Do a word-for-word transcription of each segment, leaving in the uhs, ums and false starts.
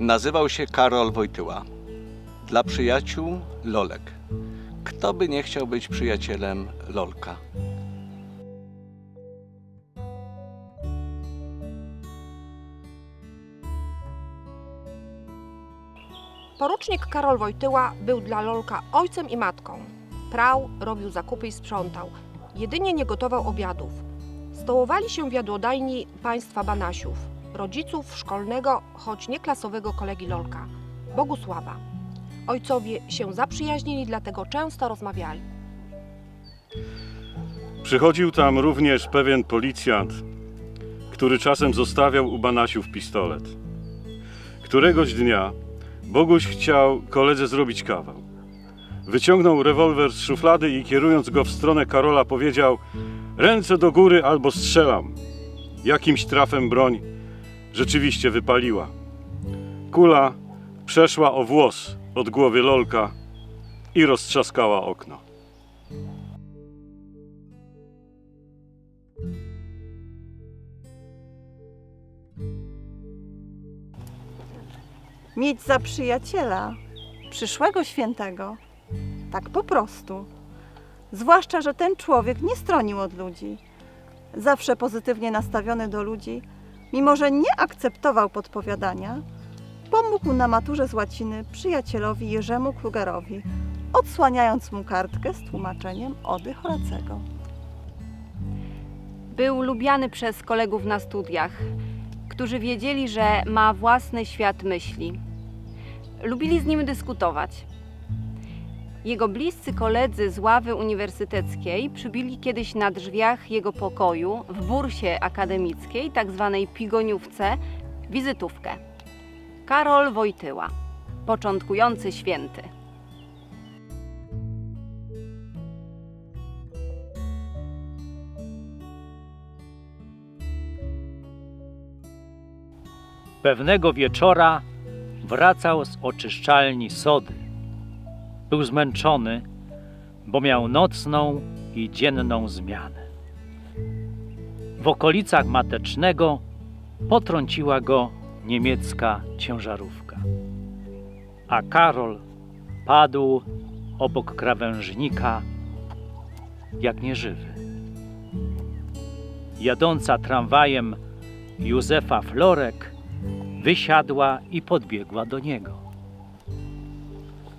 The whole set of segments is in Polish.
Nazywał się Karol Wojtyła. Dla przyjaciół Lolek. Kto by nie chciał być przyjacielem Lolka? Porucznik Karol Wojtyła był dla Lolka ojcem i matką. Prał, robił zakupy i sprzątał. Jedynie nie gotował obiadów. Stołowali się w jadłodajni państwa Banasiów, rodziców szkolnego, choć nie klasowego kolegi Lolka, Bogusława. Ojcowie się zaprzyjaźnili, dlatego często rozmawiali. Przychodził tam również pewien policjant, który czasem zostawiał u Banasiów pistolet. Któregoś dnia Boguś chciał koledze zrobić kawał. Wyciągnął rewolwer z szuflady i kierując go w stronę Karola powiedział: ręce do góry albo strzelam. Jakimś trafem broń rzeczywiście wypaliła. Kula przeszła o włos od głowy Lolka i roztrzaskała okno. Mieć za przyjaciela przyszłego świętego, tak po prostu. Zwłaszcza, że ten człowiek nie stronił od ludzi. Zawsze pozytywnie nastawiony do ludzi, mimo że nie akceptował podpowiadania, pomógł na maturze z łaciny przyjacielowi Jerzemu Klugerowi, odsłaniając mu kartkę z tłumaczeniem Ody Horacego. Był lubiany przez kolegów na studiach, którzy wiedzieli, że ma własny świat myśli. Lubili z nim dyskutować. Jego bliscy koledzy z ławy uniwersyteckiej przybili kiedyś na drzwiach jego pokoju w bursie akademickiej, tak zwanej pigoniówce, wizytówkę. Karol Wojtyła, początkujący święty. Pewnego wieczora wracał z oczyszczalni sody. Był zmęczony, bo miał nocną i dzienną zmianę. W okolicach Matecznego potrąciła go niemiecka ciężarówka, a Karol padł obok krawężnika jak nieżywy. Jadąca tramwajem Józefa Florek wysiadła i podbiegła do niego.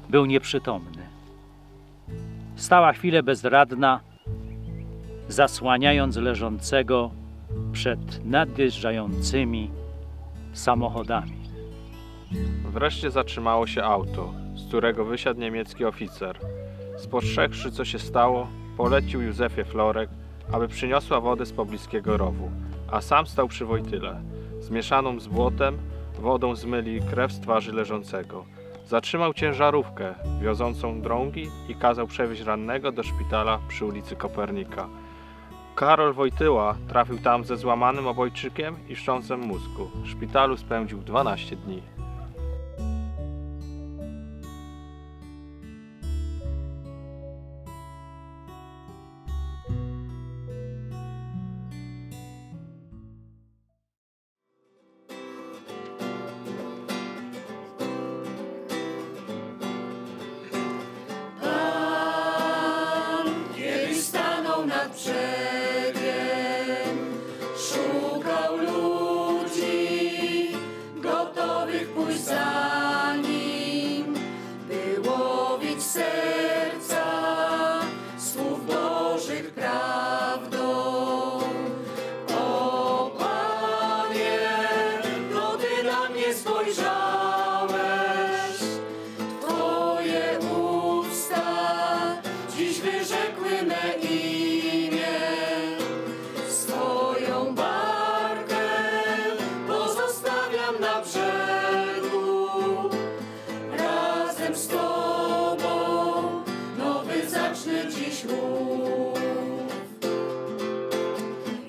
Był nieprzytomny. Stała chwilę bezradna, zasłaniając leżącego przed nadjeżdżającymi samochodami. Wreszcie zatrzymało się auto, z którego wysiadł niemiecki oficer. Spostrzegłszy, co się stało, polecił Józefie Florek, aby przyniosła wodę z pobliskiego rowu, a sam stał przy Wojtyle. Zmieszaną z błotem, wodą zmyli krew z twarzy leżącego. Zatrzymał ciężarówkę wiozącą drągi i kazał przewieźć rannego do szpitala przy ulicy Kopernika. Karol Wojtyła trafił tam ze złamanym obojczykiem i szczącem mózgu. W szpitalu spędził dwanaście dni.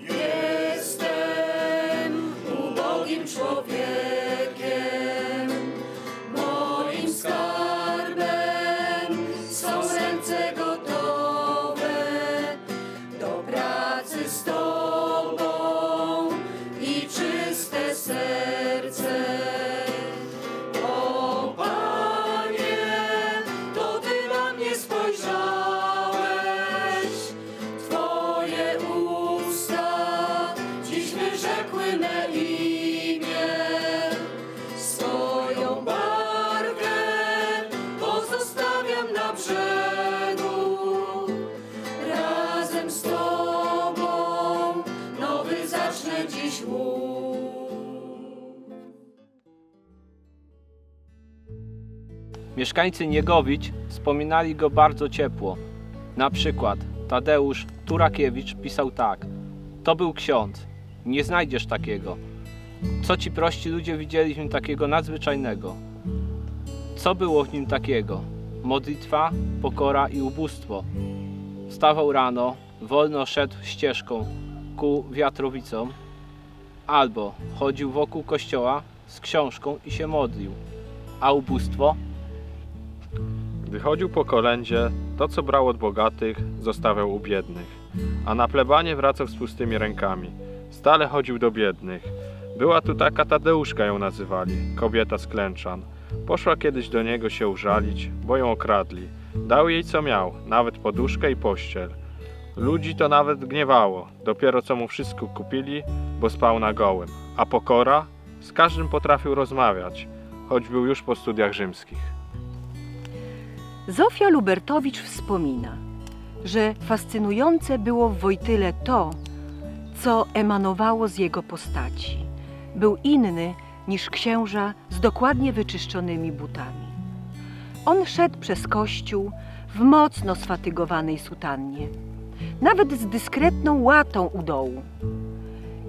Jestem ubogim człowiekiem, Mieszkańcy Niegowicz wspominali go bardzo ciepło. Na przykład Tadeusz Turakiewicz pisał tak: to był ksiądz, nie znajdziesz takiego. Co ci prości ludzie widzieli w nim takiego nadzwyczajnego? Co było w nim takiego? Modlitwa, pokora i ubóstwo. Wstawał rano, wolno szedł ścieżką ku wiatrowicom, albo chodził wokół kościoła z książką i się modlił. A ubóstwo? Gdy chodził po kolędzie, to co brał od bogatych, zostawiał u biednych, a na plebanie wracał z pustymi rękami. Stale chodził do biednych. Była tu taka Tadeuszka ją nazywali, kobieta z Klęczan. Poszła kiedyś do niego się użalić, bo ją okradli. Dał jej co miał, nawet poduszkę i pościel. Ludzi to nawet gniewało, dopiero co mu wszystko kupili, bo spał na gołym. A pokora? Z każdym potrafił rozmawiać, choć był już po studiach rzymskich. Zofia Lubertowicz wspomina, że fascynujące było w Wojtyle to, co emanowało z jego postaci. Był inny niż księża z dokładnie wyczyszczonymi butami. On szedł przez kościół w mocno sfatygowanej sutannie, nawet z dyskretną łatą u dołu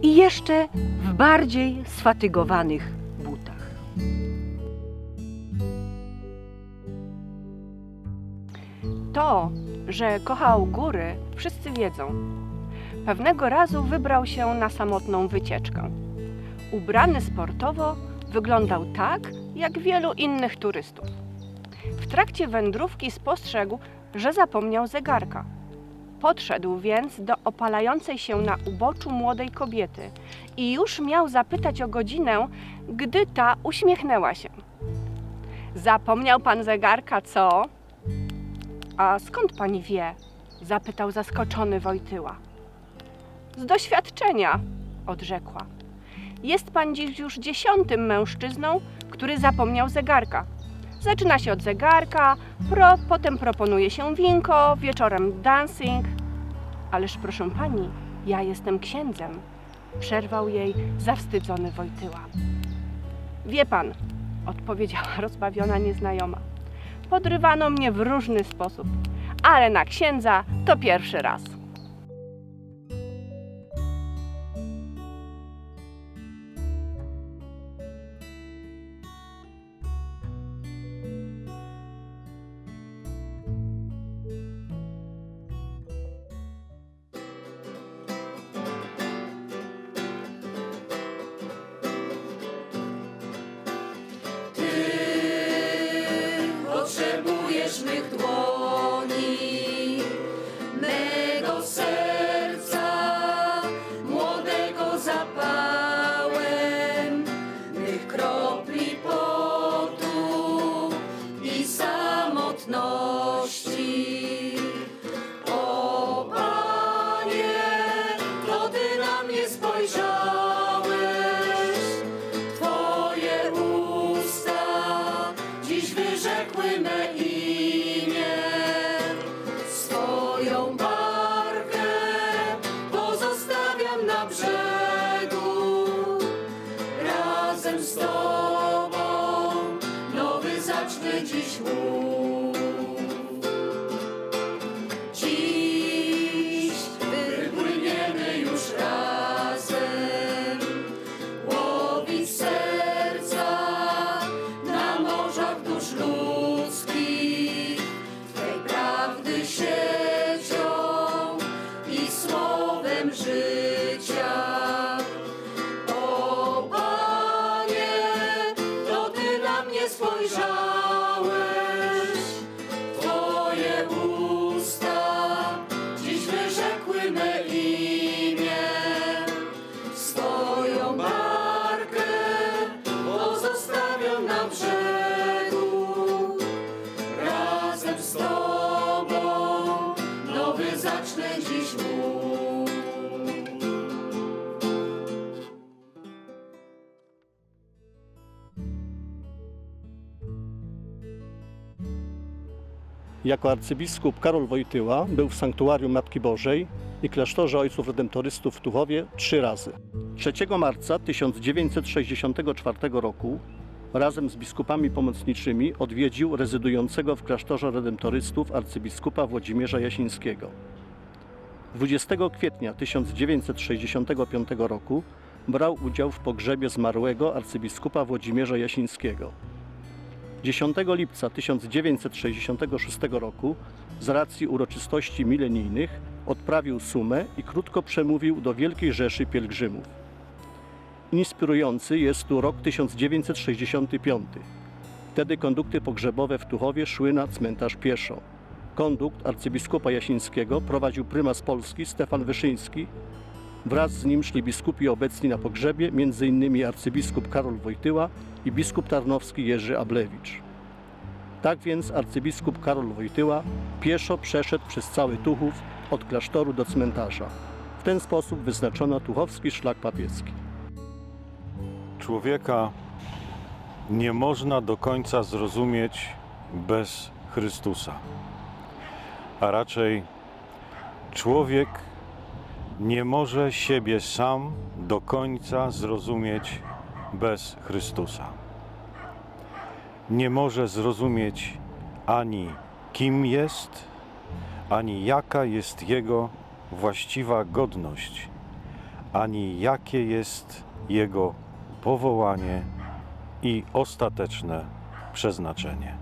i jeszcze w bardziej sfatygowanych butach. To, że kochał góry, wszyscy wiedzą. Pewnego razu wybrał się na samotną wycieczkę. Ubrany sportowo, wyglądał tak, jak wielu innych turystów. W trakcie wędrówki spostrzegł, że zapomniał zegarka. Podszedł więc do opalającej się na uboczu młodej kobiety i już miał zapytać o godzinę, gdy ta uśmiechnęła się. Zapomniał pan zegarka, co? A skąd pani wie? Zapytał zaskoczony Wojtyła. Z doświadczenia, odrzekła. Jest pan dziś już dziesiątym mężczyzną, który zapomniał zegarka. Zaczyna się od zegarka, pro, potem proponuje się winko, wieczorem dancing. Ależ proszę pani, ja jestem księdzem, przerwał jej zawstydzony Wojtyła. Wie pan, odpowiedziała rozbawiona nieznajoma, podrywano mnie w różny sposób, ale na księdza to pierwszy raz. Jako arcybiskup Karol Wojtyła był w Sanktuarium Matki Bożej i Klasztorze Ojców Redemptorystów w Tuchowie trzy razy. trzeciego marca tysiąc dziewięćset sześćdziesiątego czwartego roku razem z biskupami pomocniczymi odwiedził rezydującego w klasztorze redemptorystów arcybiskupa Włodzimierza Jasińskiego. dwudziestego kwietnia tysiąc dziewięćset sześćdziesiątego piątego roku brał udział w pogrzebie zmarłego arcybiskupa Włodzimierza Jasińskiego. dziesiątego lipca tysiąc dziewięćset sześćdziesiątego szóstego roku z racji uroczystości milenijnych odprawił Sumę i krótko przemówił do Wielkiej Rzeszy Pielgrzymów. Inspirujący jest tu rok tysiąc dziewięćset sześćdziesiąty piąty. Wtedy kondukty pogrzebowe w Tuchowie szły na cmentarz pieszo. Kondukt arcybiskupa Jasińskiego prowadził prymas Polski Stefan Wyszyński. Wraz z nim szli biskupi obecni na pogrzebie, między innymi arcybiskup Karol Wojtyła i biskup tarnowski Jerzy Ablewicz. Tak więc arcybiskup Karol Wojtyła pieszo przeszedł przez cały Tuchów od klasztoru do cmentarza. W ten sposób wyznaczono tuchowski szlak papieski. Człowieka nie można do końca zrozumieć bez Chrystusa, a raczej człowiek nie może siebie sam do końca zrozumieć bez Chrystusa. Nie może zrozumieć ani kim jest, ani jaka jest jego właściwa godność, ani jakie jest jego powołanie i ostateczne przeznaczenie.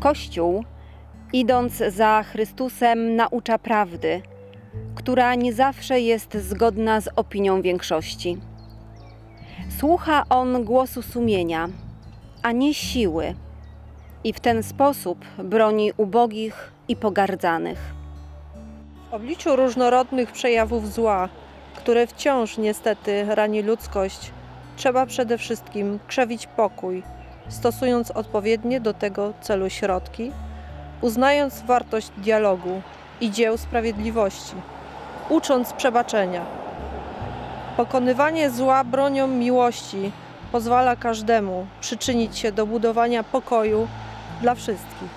Kościół, idąc za Chrystusem, naucza prawdy, która nie zawsze jest zgodna z opinią większości. Słucha on głosu sumienia, a nie siły, i w ten sposób broni ubogich i pogardzanych. W obliczu różnorodnych przejawów zła, które wciąż niestety rani ludzkość, trzeba przede wszystkim krzewić pokój, stosując odpowiednie do tego celu środki, uznając wartość dialogu i dzieł sprawiedliwości, ucząc przebaczenia. Pokonywanie zła bronią miłości pozwala każdemu przyczynić się do budowania pokoju dla wszystkich.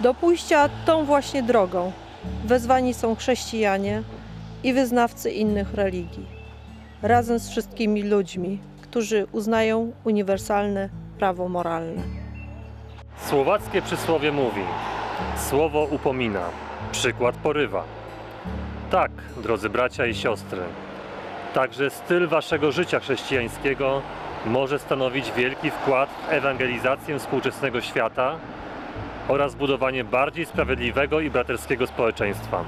Do pójścia tą właśnie drogą wezwani są chrześcijanie i wyznawcy innych religii, razem z wszystkimi ludźmi, którzy uznają uniwersalne prawo moralne. Słowackie przysłowie mówi: słowo upomina, przykład porywa. Tak, drodzy bracia i siostry, także styl waszego życia chrześcijańskiego może stanowić wielki wkład w ewangelizację współczesnego świata oraz budowanie bardziej sprawiedliwego i braterskiego społeczeństwa.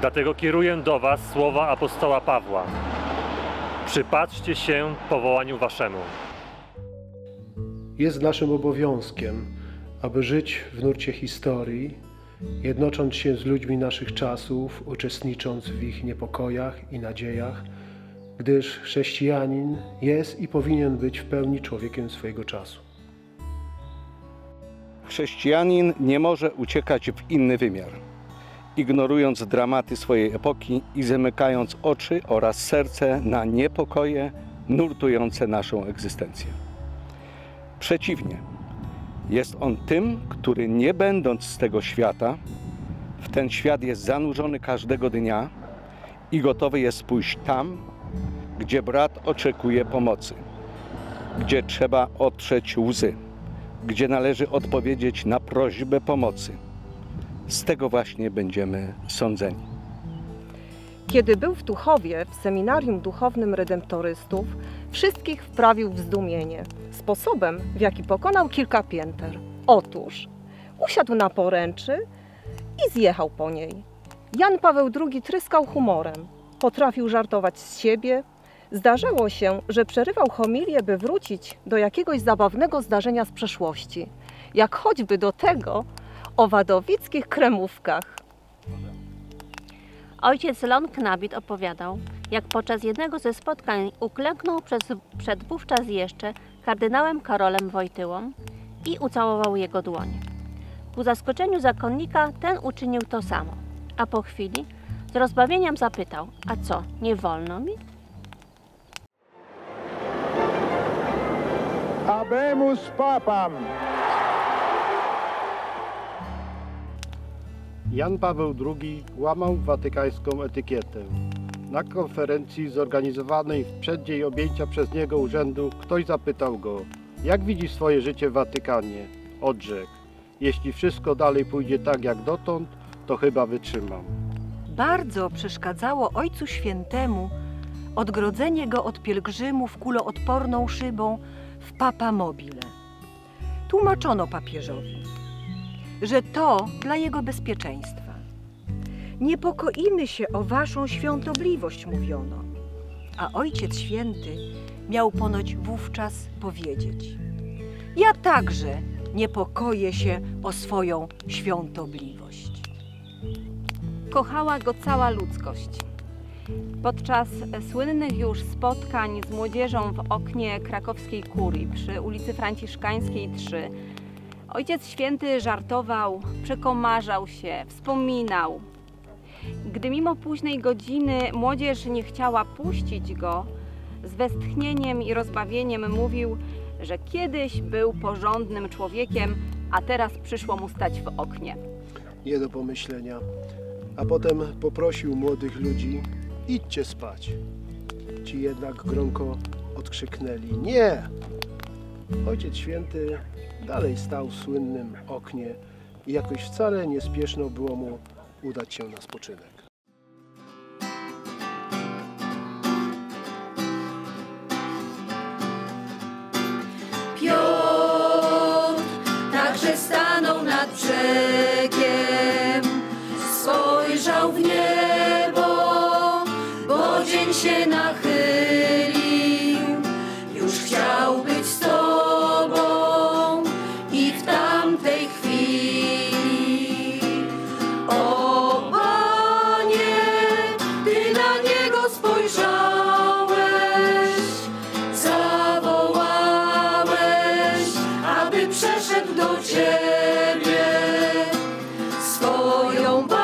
Dlatego kieruję do was słowa apostoła Pawła: przypatrzcie się powołaniu waszemu. Jest naszym obowiązkiem, aby żyć w nurcie historii, jednocząc się z ludźmi naszych czasów, uczestnicząc w ich niepokojach i nadziejach, gdyż chrześcijanin jest i powinien być w pełni człowiekiem swojego czasu. Chrześcijanin nie może uciekać w inny wymiar, ignorując dramaty swojej epoki i zamykając oczy oraz serce na niepokoje nurtujące naszą egzystencję. Przeciwnie, jest on tym, który nie będąc z tego świata, w ten świat jest zanurzony każdego dnia i gotowy jest pójść tam, gdzie brat oczekuje pomocy, gdzie trzeba otrzeć łzy, gdzie należy odpowiedzieć na prośbę pomocy. Z tego właśnie będziemy sądzeni. Kiedy był w Tuchowie, w seminarium duchownym redemptorystów, wszystkich wprawił w zdumienie sposobem, w jaki pokonał kilka pięter. Otóż usiadł na poręczy i zjechał po niej. Jan Paweł drugi tryskał humorem, potrafił żartować z siebie. Zdarzało się, że przerywał homilię, by wrócić do jakiegoś zabawnego zdarzenia z przeszłości, jak choćby do tego o wadowickich kremówkach. Ojciec Leon Knabit opowiadał, jak podczas jednego ze spotkań uklęknął przez, przed wówczas jeszcze kardynałem Karolem Wojtyłą i ucałował jego dłoń. Ku zaskoczeniu zakonnika ten uczynił to samo, a po chwili z rozbawieniem zapytał: a co, nie wolno mi? Habemus papam! Jan Paweł drugi łamał watykańską etykietę. Na konferencji zorganizowanej w przeddzień objęcia przez niego urzędu ktoś zapytał go, jak widzi swoje życie w Watykanie? Odrzekł, jeśli wszystko dalej pójdzie tak jak dotąd, to chyba wytrzymam. Bardzo przeszkadzało Ojcu Świętemu odgrodzenie go od pielgrzymów kuloodporną szybą w papamobile. Tłumaczono papieżowi, że to dla jego bezpieczeństwa. Niepokoimy się o waszą świątobliwość, mówiono, a Ojciec Święty miał ponoć wówczas powiedzieć: ja także niepokoję się o swoją świątobliwość. Kochała go cała ludzkość. Podczas słynnych już spotkań z młodzieżą w oknie krakowskiej kurii przy ulicy Franciszkańskiej trzy Ojciec Święty żartował, przekomarzał się, wspominał. Gdy mimo późnej godziny młodzież nie chciała puścić go, z westchnieniem i rozbawieniem mówił, że kiedyś był porządnym człowiekiem, a teraz przyszło mu stać w oknie. Nie do pomyślenia. A potem poprosił młodych ludzi, idźcie spać. Ci jednak gromko odkrzyknęli, nie! Ojciec Święty dalej stał w słynnym oknie i jakoś wcale nie spieszno było mu udać się na spoczynek. Piotr także stanął nad brzegiem, spojrzał w niebo, bo dzień się nachylił, już chciał być z tobą i w tamtej chwili. O Panie, ty na niego spojrzałeś, zawołałeś, aby przeszedł do ciebie swoją barwę.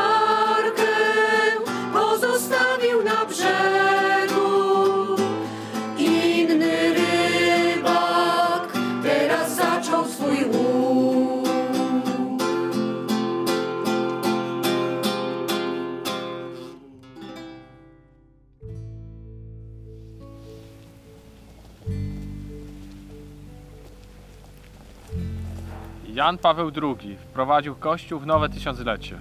Jan Paweł drugi wprowadził Kościół w nowe tysiąclecie.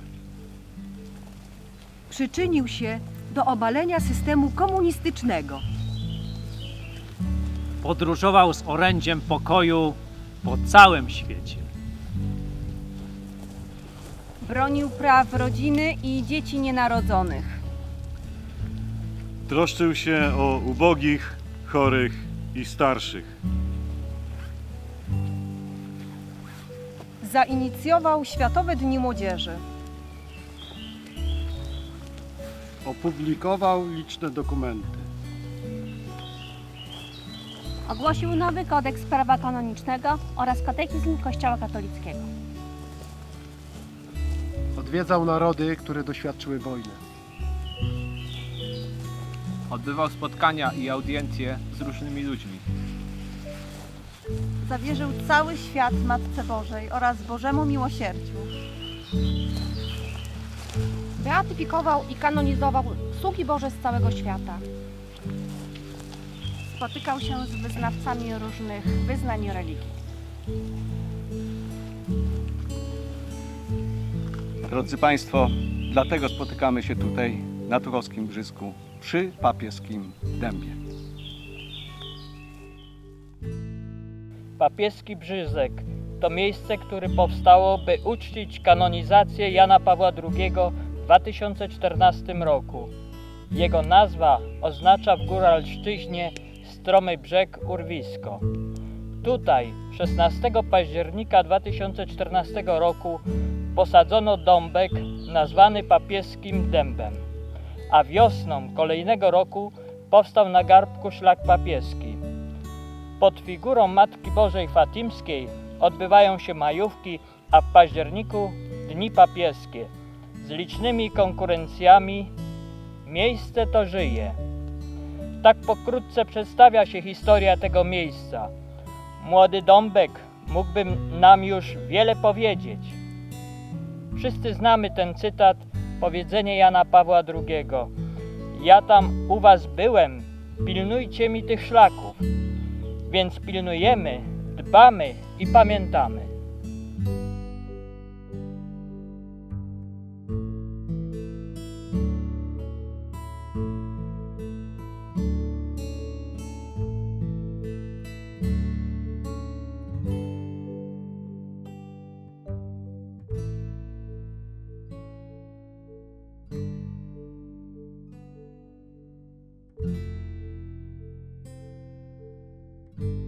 Przyczynił się do obalenia systemu komunistycznego. Podróżował z orędziem pokoju po całym świecie. Bronił praw rodziny i dzieci nienarodzonych. Troszczył się o ubogich, chorych i starszych. Zainicjował Światowe Dni Młodzieży. Opublikował liczne dokumenty. Ogłosił nowy kodeks prawa kanonicznego oraz katechizm Kościoła katolickiego. Odwiedzał narody, które doświadczyły wojny. Odbywał spotkania i audiencje z różnymi ludźmi. Zawierzył cały świat Matce Bożej oraz Bożemu Miłosierdziu. Beatyfikował i kanonizował sługi Boże z całego świata. Spotykał się z wyznawcami różnych wyznań religii. Drodzy Państwo, dlatego spotykamy się tutaj na Tuchowskim Brzyzku przy Papieskim Dębie. Papieski Brzyzek to miejsce, które powstało, by uczcić kanonizację Jana Pawła drugiego w dwa tysiące czternastym roku. Jego nazwa oznacza w góralszczyźnie stromy brzeg urwisko. Tutaj szesnastego października dwa tysiące czternastego roku posadzono dąbek nazwany Papieskim Dębem, a wiosną kolejnego roku powstał na garbku szlak papieski. Pod figurą Matki Bożej Fatimskiej odbywają się majówki, a w październiku Dni Papieskie z licznymi konkurencjami. Miejsce to żyje. Tak pokrótce przedstawia się historia tego miejsca. Młody dąbek mógłby nam już wiele powiedzieć. Wszyscy znamy ten cytat, powiedzenie Jana Pawła drugiego. ja tam u was byłem, pilnujcie mi tych szlaków. Więc pilnujemy, dbamy i pamiętamy. Thank you.